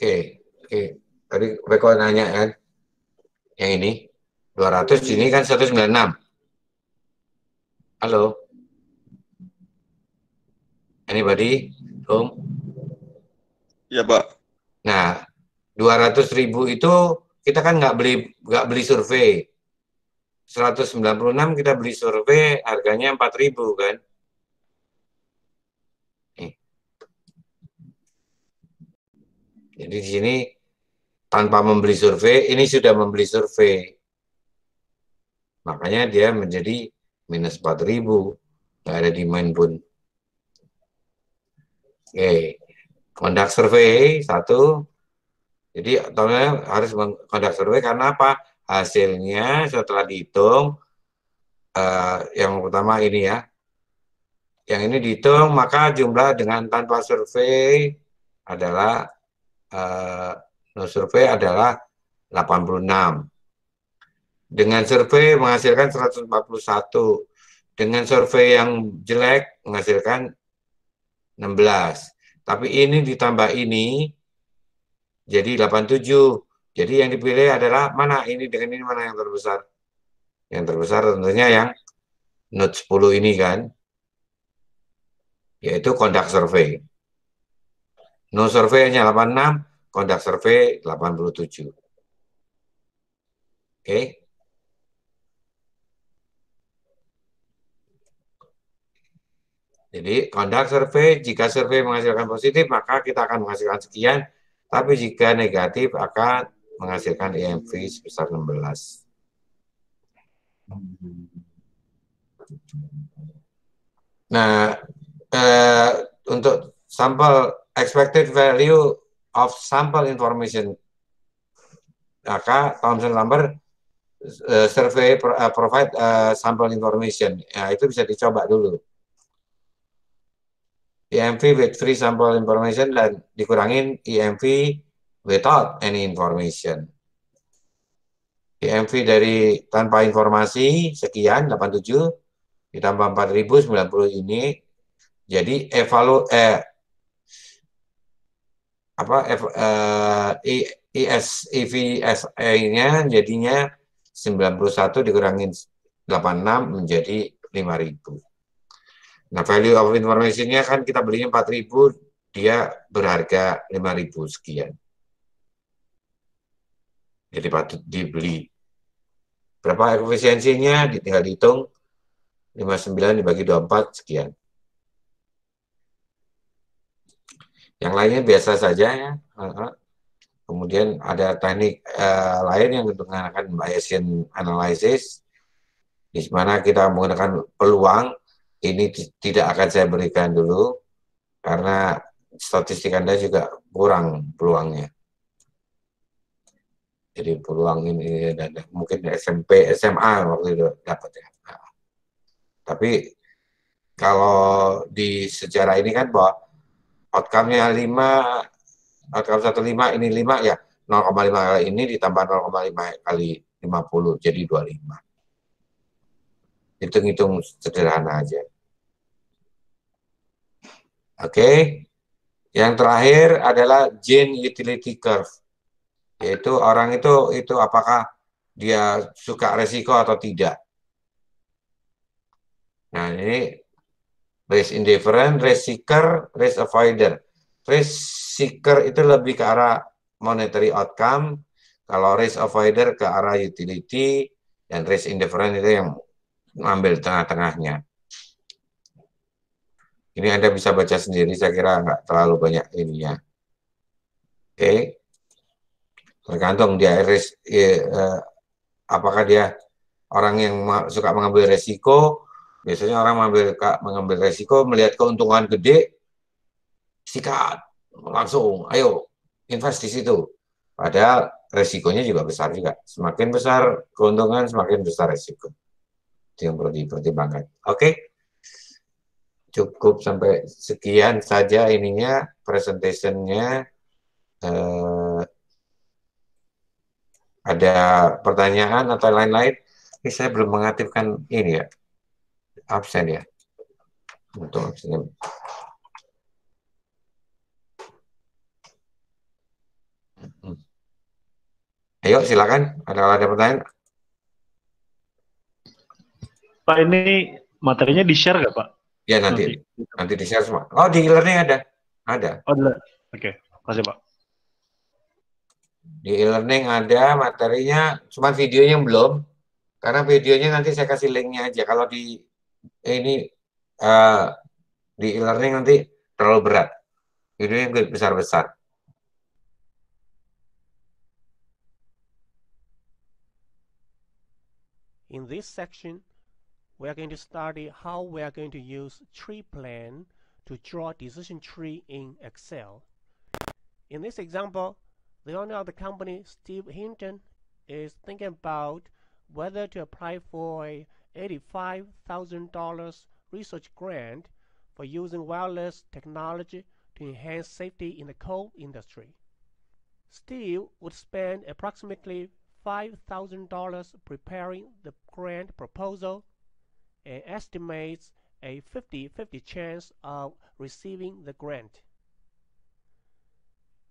oke. Tadi Beko nanya kan, yang ini 200, ini kan 196. Halo, anybody home? Ya Pak. Nah, 200.000 itu kita kan nggak beli survei. 196 kita beli survei harganya 4.000 kan. Jadi di sini tanpa membeli survei, ini sudah membeli survei. Makanya dia menjadi minus 4.000, nggak ada demand pun. Oke, conduct survei satu. Jadi tahunnya harus conduct survei karena apa? Hasilnya setelah dihitung, yang pertama ini ya, yang ini dihitung maka jumlah dengan tanpa survei adalah no survei adalah 86. Dengan survei menghasilkan 141. Dengan survei yang jelek menghasilkan 16. Tapi ini ditambah ini jadi 87. Jadi yang dipilih adalah mana, ini dengan ini mana yang terbesar? Yang terbesar tentunya yang note 10 ini kan. Yaitu conduct survey. No survey hanya 86, conduct survey 87. Oke. Jadi conduct survey, jika survei menghasilkan positif maka kita akan menghasilkan sekian, tapi jika negatif akan menghasilkan EMV sebesar 16. Nah, untuk sampel expected value of sample information, maka Thomson-Lambert survey provide sample information, ya, itu bisa dicoba dulu. EMV with free sample information dan dikurangin EMV without any information. EMV dari tanpa informasi sekian 87 ditambah 4.090 ini jadi ESEVSA-nya jadinya 91 dikurangin 86 menjadi 5.000. Nah, value of information-nya kan kita belinya 4.000, dia berharga 5.000 sekian. Jadi patut dibeli. Berapa efisiensinya? Tinggal dihitung 59 dibagi 24 sekian. Yang lainnya biasa saja ya. Kemudian ada teknik lain yang menggunakan Bayesian analysis, di mana kita menggunakan peluang. Ini tidak akan saya berikan dulu karena statistik Anda juga kurang peluangnya. Jadi peluang ini mungkin SMP, SMA waktu itu dapat ya. Nah, tapi kalau di sejarah ini kan bahwa outcome-nya 5, outcome 15 ini 5 ya, 0,5 kali ini ditambah 0,5 kali 50 jadi 25. Hitung-hitung sederhana aja. Oke. Yang terakhir adalah Gene Utility Curve. Yaitu orang itu apakah dia suka resiko atau tidak. Nah, ini risk indifferent, risk seeker, risk avoider. Risk seeker itu lebih ke arah monetary outcome, kalau risk avoider ke arah utility, dan risk indifferent itu yang ambil tengah-tengahnya. Ini Anda bisa baca sendiri, saya kira nggak terlalu banyak ininya. Oke. Tergantung dia apakah dia orang yang suka mengambil resiko. Biasanya orang mengambil resiko melihat keuntungan gede, sikat langsung, ayo invest di situ. Padahal resikonya juga besar juga. Semakin besar keuntungan, semakin besar resiko. Yang perlu dipertimbangkan. Oke, cukup sampai sekian saja ininya presentasinya. Ada pertanyaan atau lain-lain? Ini saya belum mengaktifkan ini ya, absen ya, untuk absennya. Ayo silakan, ada pertanyaan? Pak, ini materinya di-share nggak, Pak? Ya, nanti di-share semua. Oh, di e-learning ada. Oh, oke, makasih, Pak. Di e-learning ada materinya, cuma videonya belum, karena videonya nanti saya kasih linknya aja. Kalau di e-learning nanti terlalu berat, videonya besar-besar. In this section, we are going to study how we are going to use TreePlan to draw decision tree in Excel. In this example, the owner of the company, Steve Hinton, is thinking about whether to apply for a $85,000 research grant for using wireless technology to enhance safety in the coal industry. Steve would spend approximately $5,000 preparing the grant proposal and estimates a 50-50 chance of receiving the grant.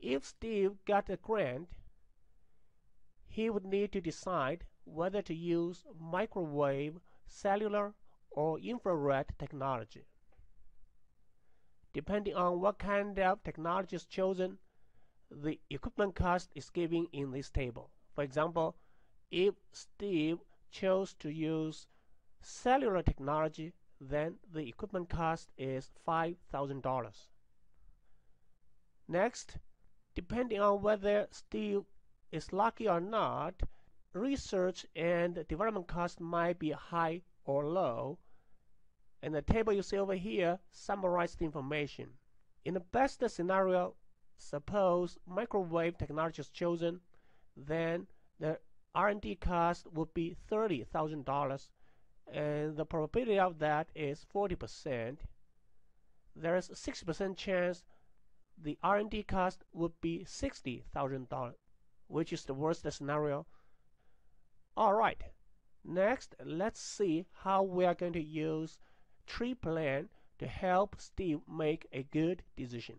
If Steve got a grant, he would need to decide whether to use microwave, cellular, or infrared technology. Depending on what kind of technology is chosen, the equipment cost is given in this table. For example, if Steve chose to use cellular technology, then the equipment cost is $5,000. Next, depending on whether Steve is lucky or not, research and development costs might be high or low, and the table you see over here summarizes the information. In the best scenario, suppose microwave technology is chosen, then the R&D cost would be $30,000, and the probability of that is 40%. There is a 60% chance the R&D cost would be $60,000, which is the worst scenario. All right, next let's see how we are going to use TreePlan to help Steve make a good decision.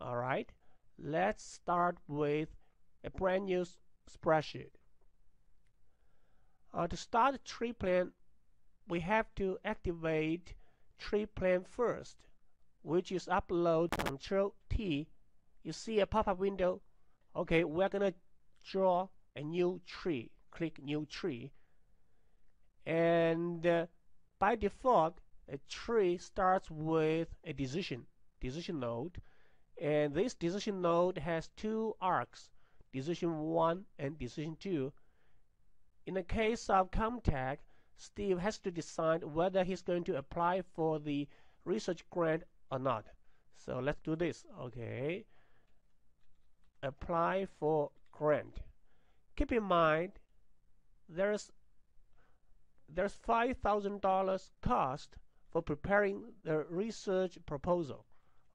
All right, let's start with a brand new spreadsheet. To start TreePlan, we have to activate TreePlan first, which is upload Ctrl T. You see a pop-up window. Okay, we're gonna draw a new tree. Click new tree, and by default, a tree starts with a decision node, and this decision node has two arcs. Decision 1 and Decision 2. In the case of ComTech, Steve has to decide whether he's going to apply for the research grant or not. So let's do this. Okay. Apply for grant. Keep in mind, there's $5,000 cost for preparing the research proposal.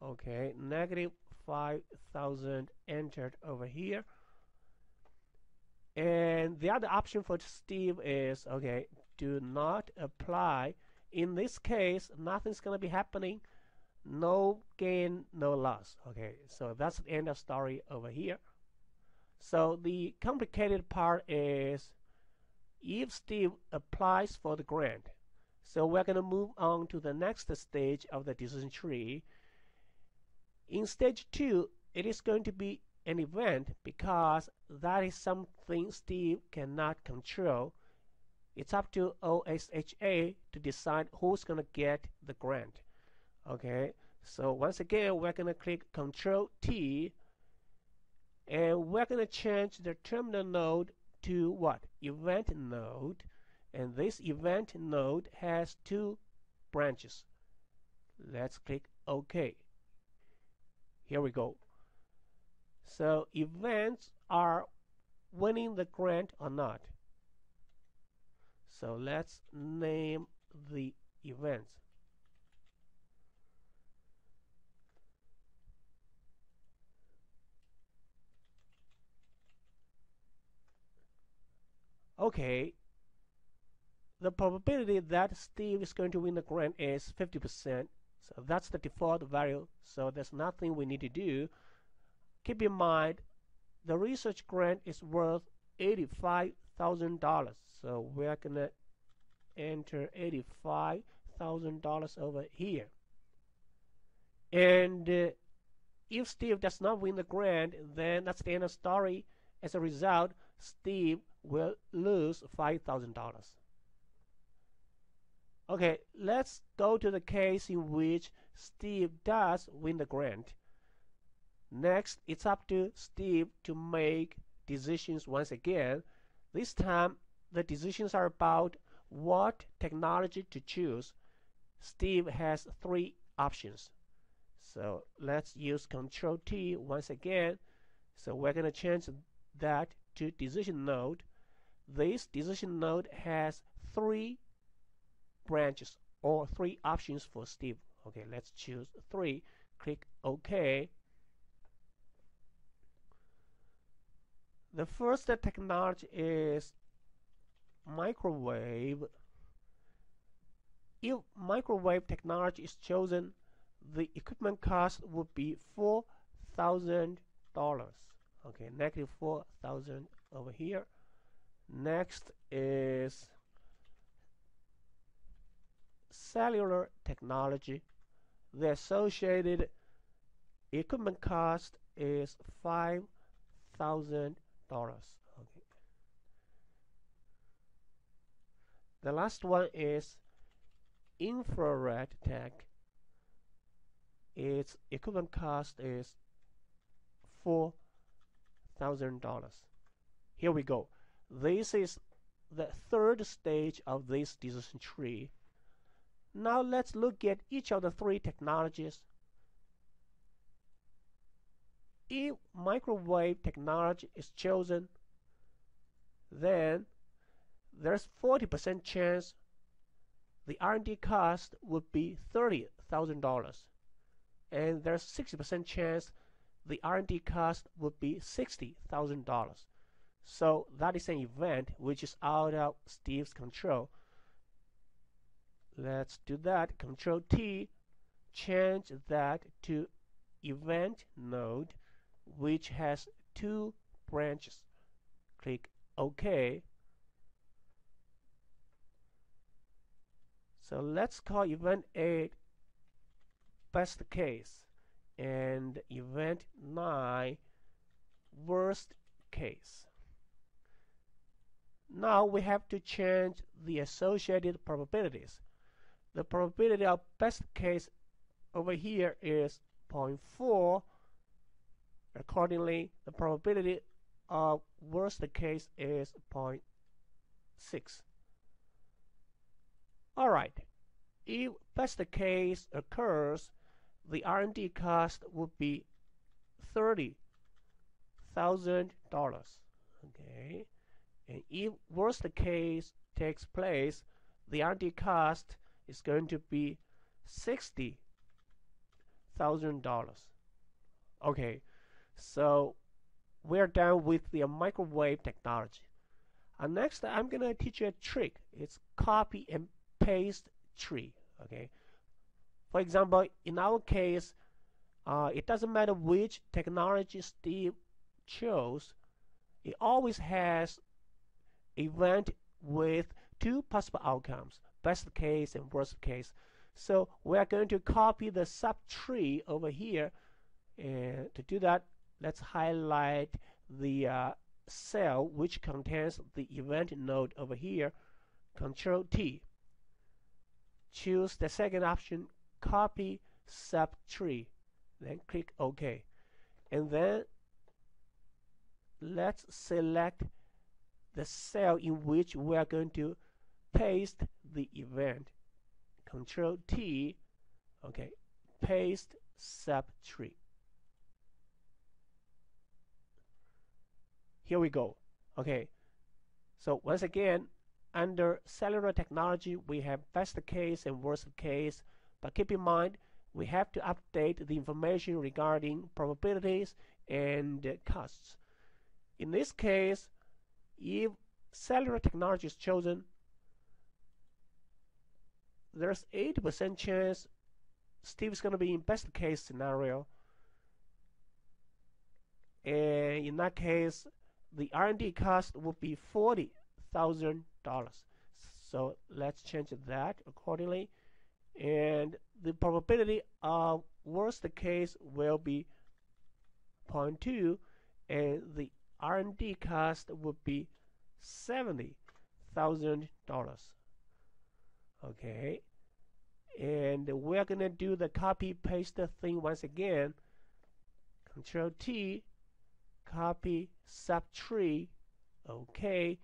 Okay, negative 5,000 entered over here. And the other option for Steve is, okay, do not apply. In this case, nothing's going to be happening. No gain, no loss. Okay, so that's the end of story over here. So the complicated part is if Steve applies for the grant. So we're going to move on to the next stage of the decision tree. In stage 2, it is going to be an event because that is something Steve cannot control. It's up to OSHA to decide who's going to get the grant. Okay, so once again, we're going to click Ctrl T, and we're going to change the terminal node to what? Event node, and this event node has two branches. Let's click OK. Here we go. So events are winning the grant or not. So let's name the events. Okay, the probability that Steve is going to win the grant is 50%. So that's the default value, so there's nothing we need to do. Keep in mind, The research grant is worth $85,000, so we're gonna enter $85,000 over here. And if Steve does not win the grant, then that's the end of the story. As a result, Steve will lose $5,000. Okay, let's go to the case in which Steve does win the grant. Next, it's up to Steve to make decisions once again. This time, the decisions are about what technology to choose. Steve has three options. So let's use Ctrl T once again. So we're going to change that to decision node. This decision node has three branches or three options for Steve. Okay, let's choose three. Click OK. The first technology is microwave. If microwave technology is chosen, the equipment cost would be $4,000. Okay, negative 4,000 over here. Next is cellular technology. The associated equipment cost is $5,000. Okay. The last one is infrared tech. Its equipment cost is $4,000. Here we go. This is the third stage of this decision tree. Now let's look at each of the three technologies. If microwave technology is chosen, then there's 40% chance the R&D cost would be $30,000, and there's 60% chance the R&D cost would be $60,000. So that is an event which is out of Steve's control. Let's do that. Ctrl T, change that to event node, which has two branches. Click OK. So let's call event A best case and event 9 worst case. Now we have to change the associated probabilities. The probability of best case over here is 0.4. Accordingly, the probability of worst case is 0.6. Alright, if best case occurs, the R&D cost would be $30,000. Okay, and if worst case takes place, the R&D cost is going to be $60,000. Okay, so we're done with the microwave technology. And next, I'm gonna teach you a trick. It's copy and paste tree. Okay. For example, in our case, it doesn't matter which technology Steve chose, it always has an event with two possible outcomes, best case and worst case. So we're going to copy the subtree over here, and to do that, let's highlight the cell which contains the event node over here. Ctrl T. Choose the second option, copy subtree, then click OK, and then let's select the cell in which we are going to paste the event. Ctrl T. Okay, paste subtree. Here we go. Okay, so once again, under cellular technology we have best case and worst case. But keep in mind, we have to update the information regarding probabilities and costs. In this case, if cellular technology is chosen, there's 80% chance Steve is going to be in best case scenario, and and in that case the R&D cost would be $40,000. So let's change that accordingly, and the probability of worst case will be 0.2, and the R&D cost would be $70,000. Okay, and we're gonna do the copy paste thing once again. Ctrl T, copy subtree, okay,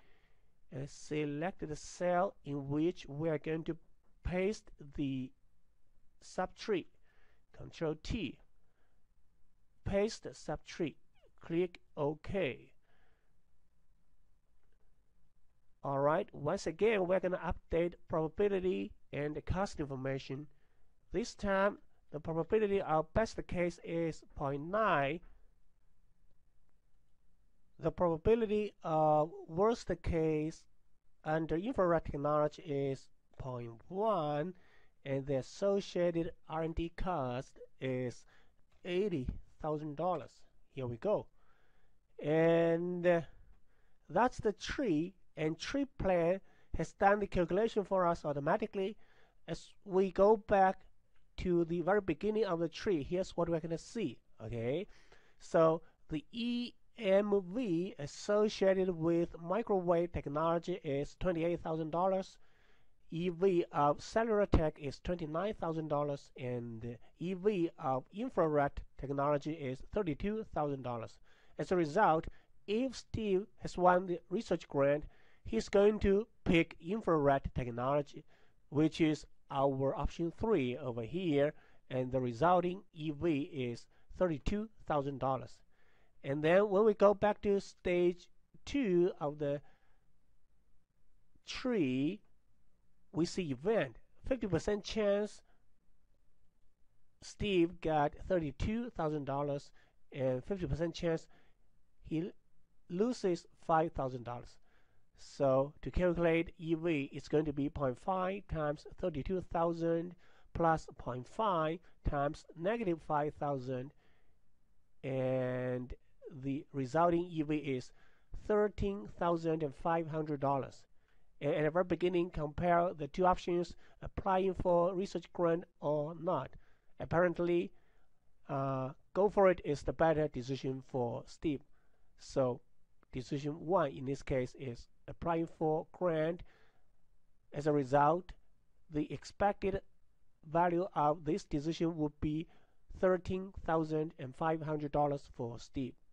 and select the cell in which we are going to paste the subtree. Ctrl T, paste subtree, click OK. Alright, once again we're going to update probability and the cost information. This time the probability of best case is 0.9. The probability of worst case under infrared technology is 0.1, and the associated R&D cost is $80,000. Here we go. And that's the tree, and TreePlan has done the calculation for us automatically. As we go back to the very beginning of the tree, here's what we're going to see. Okay, so the EMV associated with microwave technology is $28,000, EV of cellular tech is $29,000, and EV of infrared technology is $32,000. As a result, if Steve has won the research grant, he's going to pick infrared technology, which is our option 3 over here, and the resulting EV is $32,000. And then when we go back to stage 2 of the tree, we see event 50% chance Steve got $32,000, and 50% chance he loses $5,000. So to calculate EV, it's going to be 0.5 times 32,000 plus 0.5 times negative 5,000, and the resulting EV is $13,500. And at the very beginning, compare the two options, applying for research grant or not. Apparently, go for it is the better decision for Steve. So decision 1 in this case is applying for grant. As a result, the expected value of this decision would be $13,500 for Steve.